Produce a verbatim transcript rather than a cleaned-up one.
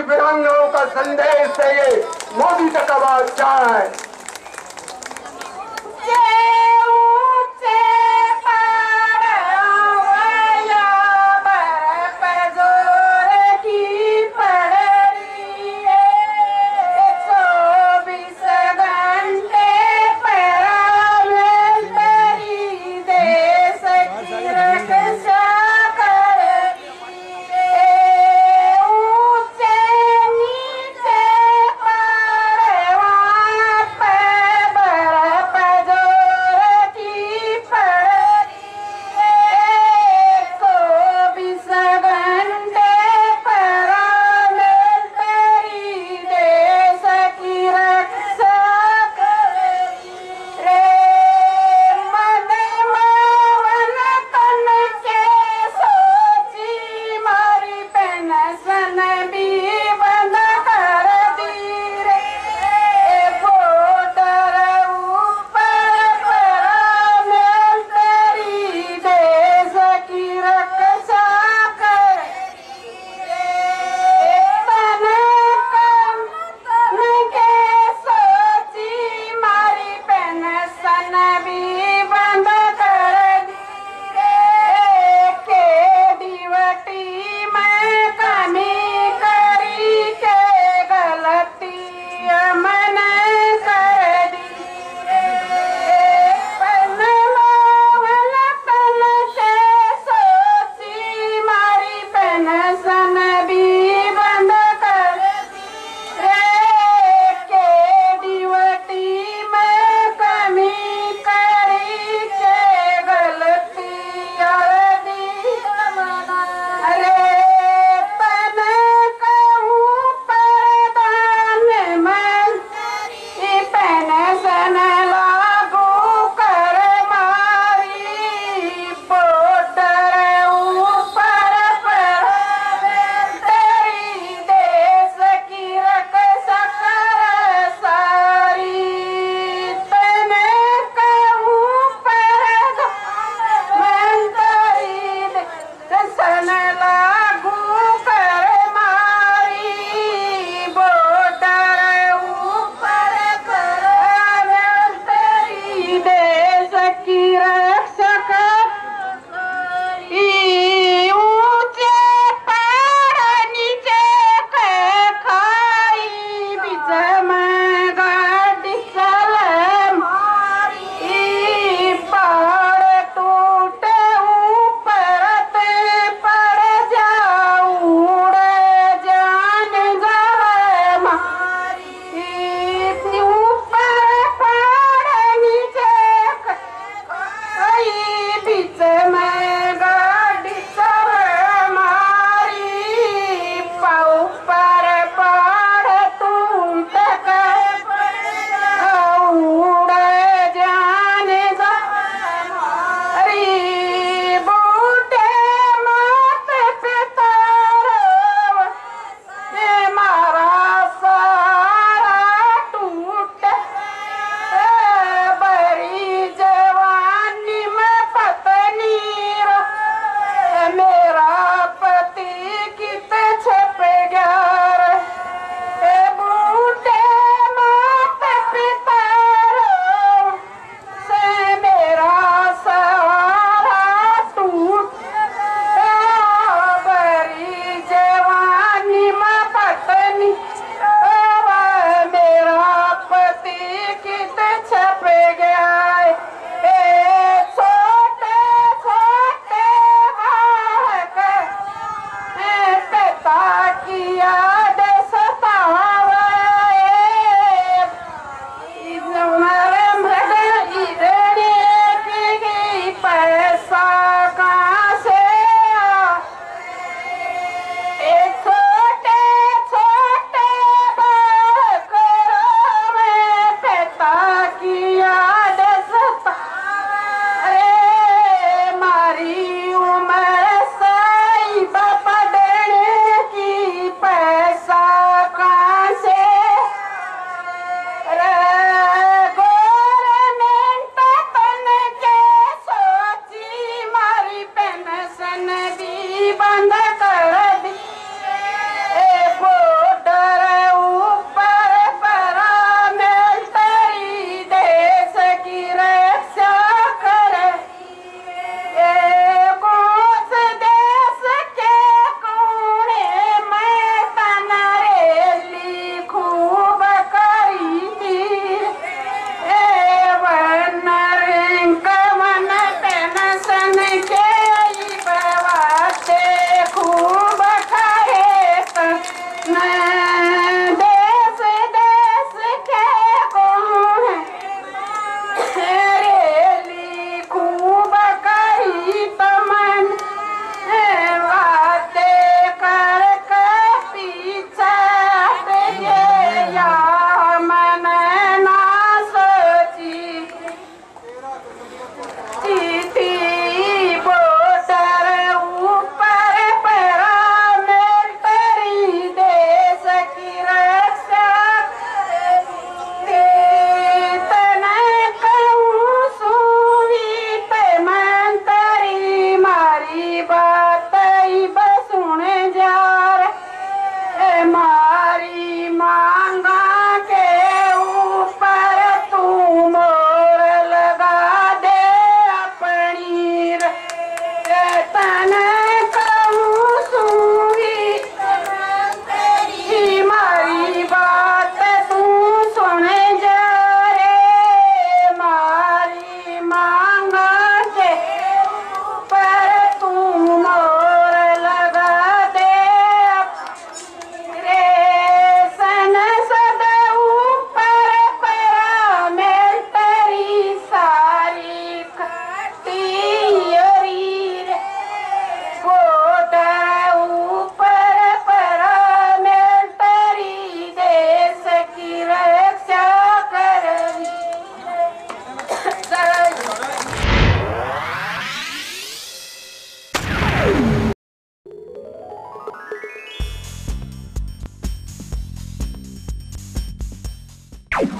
की विरंगाओं का संदेश है ये, मोदी तक का आवाज क्या है। हरी माँ।